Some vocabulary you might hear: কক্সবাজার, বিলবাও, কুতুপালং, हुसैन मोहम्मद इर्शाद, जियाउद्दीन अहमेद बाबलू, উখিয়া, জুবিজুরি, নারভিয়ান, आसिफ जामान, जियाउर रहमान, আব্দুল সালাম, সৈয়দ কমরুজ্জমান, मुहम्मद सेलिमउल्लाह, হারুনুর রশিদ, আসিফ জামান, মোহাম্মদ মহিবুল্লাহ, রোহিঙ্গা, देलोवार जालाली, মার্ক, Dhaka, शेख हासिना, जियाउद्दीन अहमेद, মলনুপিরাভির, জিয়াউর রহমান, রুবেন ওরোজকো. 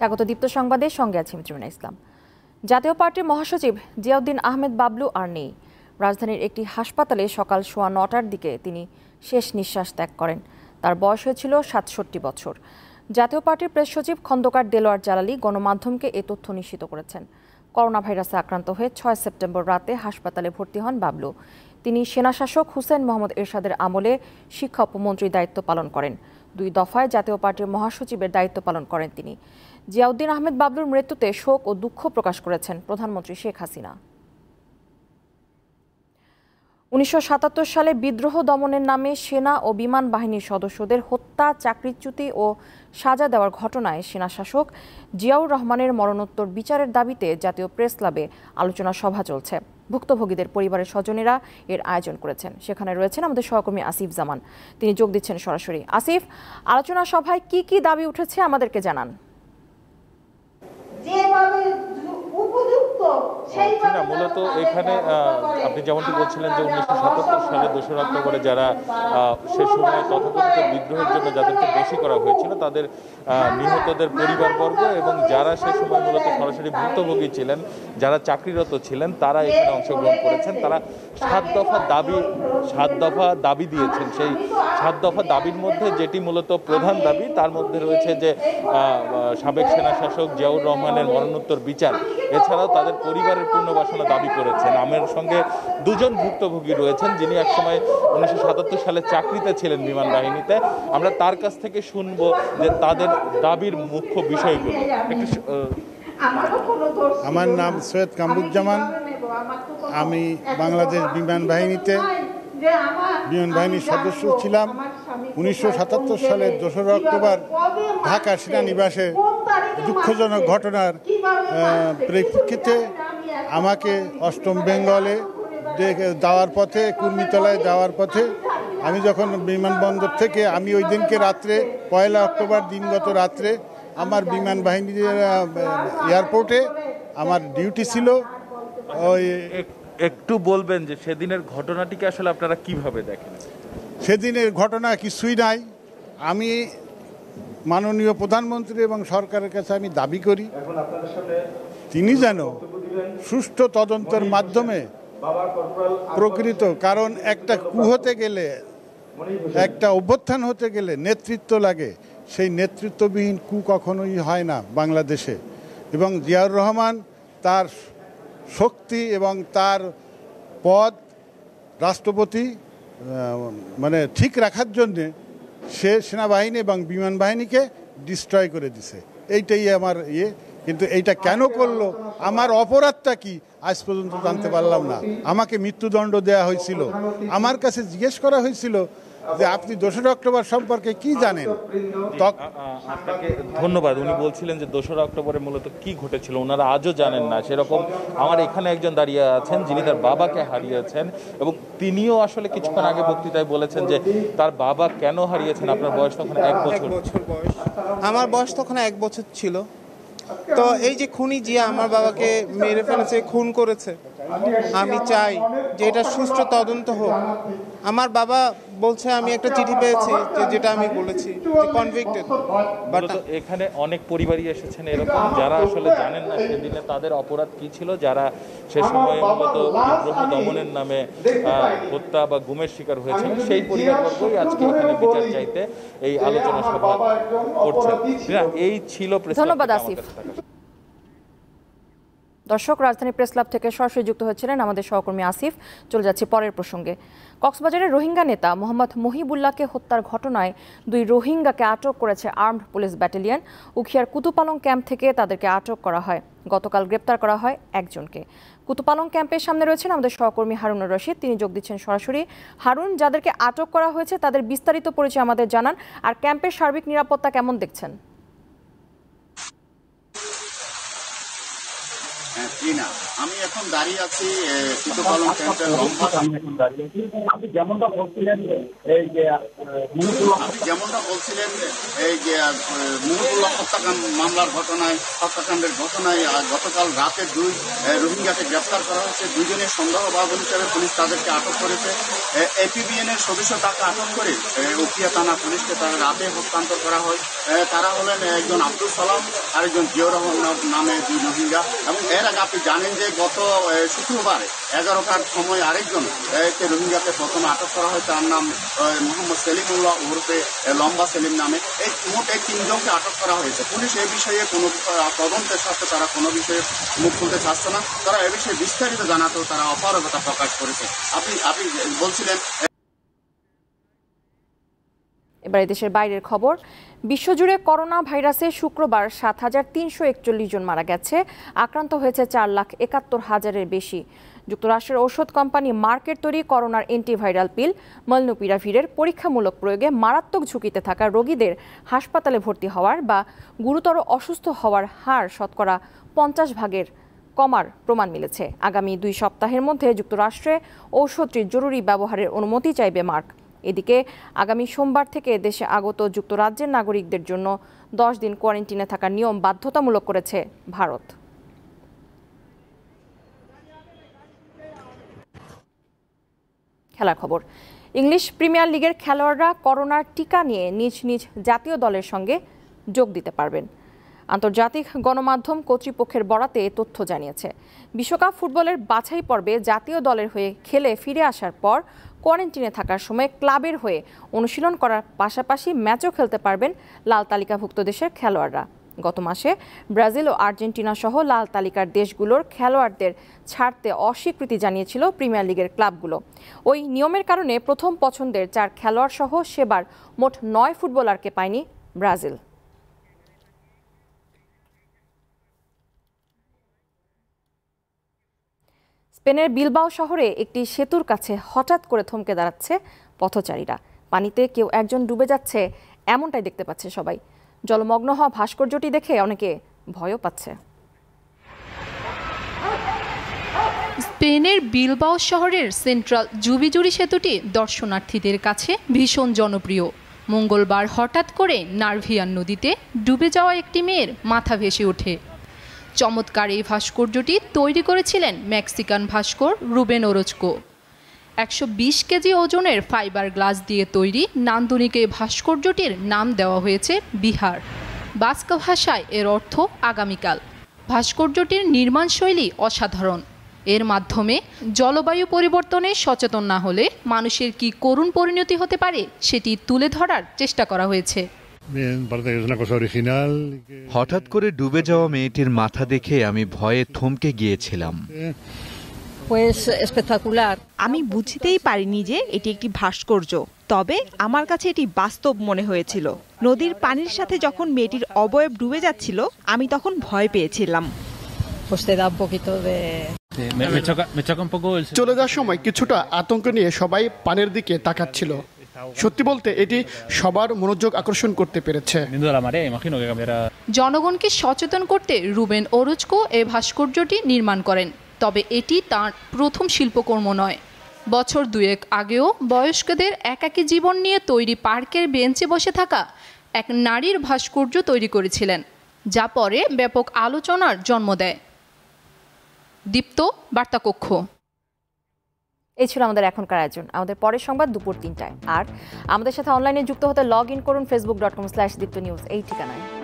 स्वागत दीप्त संबादे संगे आछि मित्रुना इस्लाम। जातीय पार्टीर महासचिव जियाउद्दीन अहमेद बाबलू आर नेई। राजधानीर एकटी हासपाताले सकाल सोया ৯টার दिके तिनी शेष निश्वास त्याग करें। तार बयस हयेछिलो ৬৭ बछर। जातीय पार्टीर प्रेस सचिव खंदकार देलोवार जालाली गणमाध्यमके ए तथ्य निश्चित करेछेन। करोना भाइरासे आक्रांत हये ৬ सेप्टेम्बर राते हासपाताले भर्ती हन बाबलू। तिनी सेनाशासक हुसैन मोहम्मद इर्शादेर आमले शिक्षा उपमंत्री दायित्व पालन करें। दुई दफाय जातीय पार्टीर महासचिवेर दायित्व पालन करें तिनी। जियाउद्दीन अहमेद बाबलुर मृत्युते शोक और दुख प्रकाश करेছেন प्रधानमंत्री शेख हासिना। 1977 साले विद्रोह दमनेर नामे सेना और विमान बाहिनीर सदस्यदेर हत्या चाकरिच्युति और सजा देওয়ার घटनाय सेना शासक जियाउर रहमानेर मरणोत्तर विचारेर दाबिते जातीय प्रेस क्लाबे आलोचना सभा चलছে। भुक्तभोगीदेर परिवारेर सजनेरा एर आयोजन करेছেন। सेखाনে রয়েছেন আমাদের सहकर्मी आसिफ जामान, তিনি যোগ দিচ্ছেন সরাসরি। आसिफ, आलोचना सभाয় কি কি দাবি উঠেছে আমাদেরকে জানান। मूलत एखाने अपनी जेमनटी बोलछिलेन जे 1977 साले 2 अक्टोबरे जरा से समय तथाकथित विद्रोहेर जन्य जादेरके दोषी करा हयेछिल तादेर निहतदेर परिवारबर्ग एबं जारा से समय मूलत सरासरि भुक्तभोगी छिलेन, जारा चाकरिरत छिलेन, तारा एखाने अंशग्रहण करेছেন। तारा 7 दफा दाबी दिएছেন। সেই 7 दफा দাবির মধ্যে যেটি মূলত প্রধান দাবি তার মধ্যে রয়েছে যে সাবেক সেনা শাসক জিয়াউর রহমানের মরণোত্তর বিচার, এছাড়াও তাদের পরিবারের পুনর্বাসনা দাবি করেছেন। আমার সঙ্গে দুজন ভুক্তভোগী রয়েছেন যিনি একসময় 1977 সালে চাকরিতে ছিলেন বিমান বাহিনীতে। আমরা তার কাছ থেকে শুনবো যে তাদের দাবির মুখ্য বিষয়গুলো। আমার নাম সৈয়দ কমরুজ্জমান, আমি বাংলাদেশ বিমান বাহিনীতে বিমান বাহিনীর সদস্য ছিলাম। 1977 সালের 2 অক্টোবর ঢাকা সেনানিবাসে দুঃখজনক ঘটনার প্রেক্ষিতে আমাকে অষ্টম বেঙ্গলে যাওয়ার পথে কুর্মিতলায় যাওয়ার পথে আমি যখন বিমানবন্দর থেকে আমি ওই দিনকে রাত্রে 1 অক্টোবর দিনগত রাত্রে আমার বিমান বাহিনীর এয়ারপোর্টে আমার ডিউটি ছিল। ওই একটু বলবেন যে সেদিনের ঘটনাটিকে আসলে আপনারা কিভাবে দেখেন? সেদিনের ঘটনা কিছুই নাই। আমি মাননীয় প্রধানমন্ত্রী এবং সরকারের কাছে আমি দাবি করি তিনি যেন সুষ্ঠু তদন্তের মাধ্যমে প্রকৃত কারণ একটা কু হতে গেলে একটা অভ্যুত্থান হতে গেলে নেতৃত্ব লাগে, সেই নেতৃত্ববিহীন কু কখনোই হয় না বাংলাদেশে। এবং জিয়াউর রহমান তার শক্তি এবং তার পদ রাষ্ট্রপতি মানে ঠিক রাখার জন্যে সে সেনাবাহিনী এবং বিমান বাহিনীকে ডিস্ট্রয় করে দিছে। এইটাই আমার ইয়ে। কিন্তু এইটা কেন করলো, আমার অপরাধটা কি আজ পর্যন্ত জানতে পারলাম না। আমাকে মৃত্যুদণ্ড দেওয়া হয়েছিল। আমার কাছে জিজ্ঞেস করা হয়েছিল যে আপনি 2 অক্টোবর সম্পর্কে কি জানেন। আপনাকে ধন্যবাদ। উনি বলছিলেন যে 2 অক্টোবরে মূলত কি ঘটেছিল ওনারা আজও জানেন না। সেরকম আমার এখানে একজন দাঁড়িয়ে আছেন যিনি তার বাবাকে হারিয়েছেন এবং তিনিও আসলে কিছুক্ষণ আগে বক্তৃতায় বলেছেন যে তার বাবা কেন হারিয়েছেন। আপনার বয়স তখন 1 বছর। আমার বয়স তখন 1 বছর ছিল। তো এই যে খুনি জিয়া আমার বাবাকে মেরে ফেলেছে, খুন করেছে, আমি চাই যে এটা সুষ্ঠু তদন্ত হোক। আমার বাবা বলছে আমি একটা চিঠি পেয়েছি যেটা আমি বলেছি যে কনভিক্টেড। বাট এখানে অনেক পরিবারই এসেছেন এরকম যারা আসলে জানেন না সেদিনে তাদের অপরাধ কি ছিল, যারা সে সময়ে মূলত বিদ্রোহ দমনের নামে হত্যা বা গুমের শিকার হয়েছিল। সেই পরিবারবর্গই আজকে এখানে বিচার চাইতে এই আলোচনা সভা করছে। এই ছিল ধন্যবাদ আসিফ। দর্শক, রাজধানী প্রেস ক্লাব থেকে সরাসরি যুক্ত হয়েছিলেন আমাদের সহকর্মী আসিফ। চলে যাচ্ছি পরের প্রসঙ্গে। কক্সবাজারের রোহিঙ্গা নেতা মোহাম্মদ মহিবুল্লাহকে হত্যার ঘটনায় 2 রোহিঙ্গাকে আটক করেছে আর্মড পুলিশ ব্যাটালিয়ন। উখিয়ার কুতুপালং ক্যাম্প থেকে তাদেরকে আটক করা হয়। গতকাল গ্রেপ্তার করা হয় একজনকে। কুতুপালং ক্যাম্পের সামনে রয়েছেন আমাদের সহকর্মী হারুনুর রশিদ, তিনি যোগ দিচ্ছেন সরাসরি। হারুন, যাদেরকে আটক করা হয়েছে তাদের বিস্তারিত পরিচয় আমাদের জানান, আর ক্যাম্পের সার্বিক নিরাপত্তা কেমন দেখছেন? हत्याकांडेर घटनाय गतकाल राते दुई रोहिंग्याके ग्रेफ्तार करा हयेछे। दुइजनेर सन्देहभाजन हिसेबे पुलिश तादेरके आटक करेछे। एपिबिएन एर सदस्य ताके आटक करे उकिया थाना पुलिशके तारा राते हस्तान्तर करा हय। तारा हलेन एकजन आब्दुल सालाम और एकजन जियाउर रहमान नामे दुई रोहिंग्या। एर आगे आपनि जानेन जे गत शुक्रवार 11টার समय আরেকজন রোহিঙ্গাকে प्रथम आटक करा हय। तार नाम मुहम्मद सेलिमउल्लाह उर्फे लम्बा सेलिम नामे। मोट এই তিনজনকে আটক করা হয়েছে। পুলিশ এই বিষয়ে কোনো তদন্তের সাথে তারা কোনো বিষয়ে মুখ খুলতে চাচ্ছে না। তারা এই বিষয়ে বিস্তারিত জানাতেও তারা অপারগতা প্রকাশ করেছে। আপনি বলছিলেন এবারে দেশের বাইরের খবর। বিশ্বজুড়ে করোনা ভাইরাসে শুক্রবার ৭৩৪১ জন মারা গেছে। আক্রান্ত হয়েছে ৪,৭১,০০০-এর বেশি। যুক্তরাষ্ট্রের ঔষধ কোম্পানি মার্কের তৈরি করোনার অ্যান্টিভাইরাল পিল মলনুপিরাভিরের পরীক্ষামূলক প্রয়োগে মারাত্মক ঝুঁকিতে থাকা রোগীদের হাসপাতালে ভর্তি হওয়ার বা গুরুতর অসুস্থ হওয়ার হার শতকরা ৫০% কমার প্রমাণ মিলেছে। আগামী ২ সপ্তাহের মধ্যে যুক্তরাষ্ট্রে ঔষধটির জরুরি ব্যবহারের অনুমতি চাইবে মার্ক। এদিকে আগামী সোমবার থেকে দেশে আগত যুক্তরাজ্যের নাগরিকদের জন্য ১০ দিন কোয়ারেন্টিনে থাকার নিয়ম বাধ্যতামূলক করেছে ভারত। খেলা খবর। ইংলিশ প্রিমিয়ার লিগের খেলোয়াড়রা করোনার টিকা নিয়ে নিজ নিজ জাতীয় দলের সঙ্গে যোগ দিতে পারবেন। আন্তর্জাতিক গণমাধ্যম কর্তৃপক্ষের বরাতে এ তথ্য জানিয়েছে। বিশ্বকাপ ফুটবলের বাছাই পর্বে জাতীয় দলের হয়ে খেলে ফিরে আসার পর কোয়ারেন্টিনে থাকার সময় ক্লাবের হয়ে অনুশীলন করার পাশাপাশি ম্যাচও খেলতে পারবেন লাল তালিকাভুক্ত দেশের খেলোয়াড়রা। গত মাসে ব্রাজিল ও আর্জেন্টিনা সহ লাল তালিকার দেশগুলোর খেলোয়াড়দের ছাড়তে অস্বীকৃতি জানিয়েছিল প্রিমিয়ার লিগের ক্লাবগুলো। ওই নিয়মের কারণে প্রথম পছন্দের 4 খেলোয়াড় সহ সেবার মোট 9 ফুটবলারকে পায়নি ব্রাজিল। স্পেনের বিলবাও শহরে একটি সেতুর কাছে হঠাৎ করে থমকে দাঁড়াচ্ছে পথচারীরা। পানিতে কেউ একজন ডুবে যাচ্ছে, এমনটাই দেখতে পাচ্ছে সবাই। জলমগ্ন হওয়া ভাস্কর্যটি দেখে অনেকে ভয়ও পাচ্ছে। স্পেনের বিলবাও শহরের সেন্ট্রাল জুবিজুরি সেতুটি দর্শনার্থীদের কাছে ভীষণ জনপ্রিয়। মঙ্গলবার হঠাৎ করে নারভিয়ান নদীতে ডুবে যাওয়া একটি মেয়ের মাথা ভেসে ওঠে। চমৎকার এই ভাস্কর্যটি তৈরি করেছিলেন মেক্সিকান ভাস্কর রুবেন ওরোজকো। ১২০ কেজি ওজনের ফাইবার গ্লাস দিয়ে তৈরি নান্দনিক এই ভাস্কর্যটির নাম দেওয়া হয়েছে বিহার। বাস্ক ভাষায় এর অর্থ আগামীকাল। ভাস্কর্যটির নির্মাণ শৈলী অসাধারণ। এর মাধ্যমে জলবায়ু পরিবর্তনে সচেতন না হলে মানুষের কি করুণ পরিণতি হতে পারে সেটি তুলে ধরার চেষ্টা করা হয়েছে। হঠাৎ করে ডুবে যাওয়া মেয়েটির মাথা দেখে আমি ভয়ে থমকে গিয়েছিলাম। আমি বুঝতেই পারিনি যে এটি একটি ভাস্কর্য, তবে আমার কাছে এটি বাস্তব মনে হয়েছিল। নদীর পানির সাথে যখন মেয়েটির অবয়ব ডুবে যাচ্ছিল আমি তখন ভয় পেয়েছিলাম। চলে যাওয়ার সময় কিছুটা আতঙ্ক নিয়ে সবাই পানির দিকে তাকাচ্ছিল। সত্যি বলতে এটি সবার মনোযোগ আকর্ষণ করতে পেরেছে। জনগণকে সচেতন করতে রুবেন ওরোজকো এই ভাস্কর্যটি নির্মাণ করেন, তবে এটি তার প্রথম শিল্পকর্ম নয়। বছর 2-1 আগেও বয়স্কদের একাকী জীবন নিয়ে তৈরি পার্কের বেঞ্চে বসে থাকা এক নারীর ভাস্কর্য তৈরি করেছিলেন, যা পরে ব্যাপক আলোচনার জন্ম দেয়। দীপ্ত বার্তাকক্ষ। এই ছিল আমাদের এখনকার আয়োজন। আমাদের পরের সংবাদ দুপুর 3টায়। আর আমাদের সাথে অনলাইনে যুক্ত হতে লগ ইন করুন facebook.com/deeptonews এই ঠিকানায়।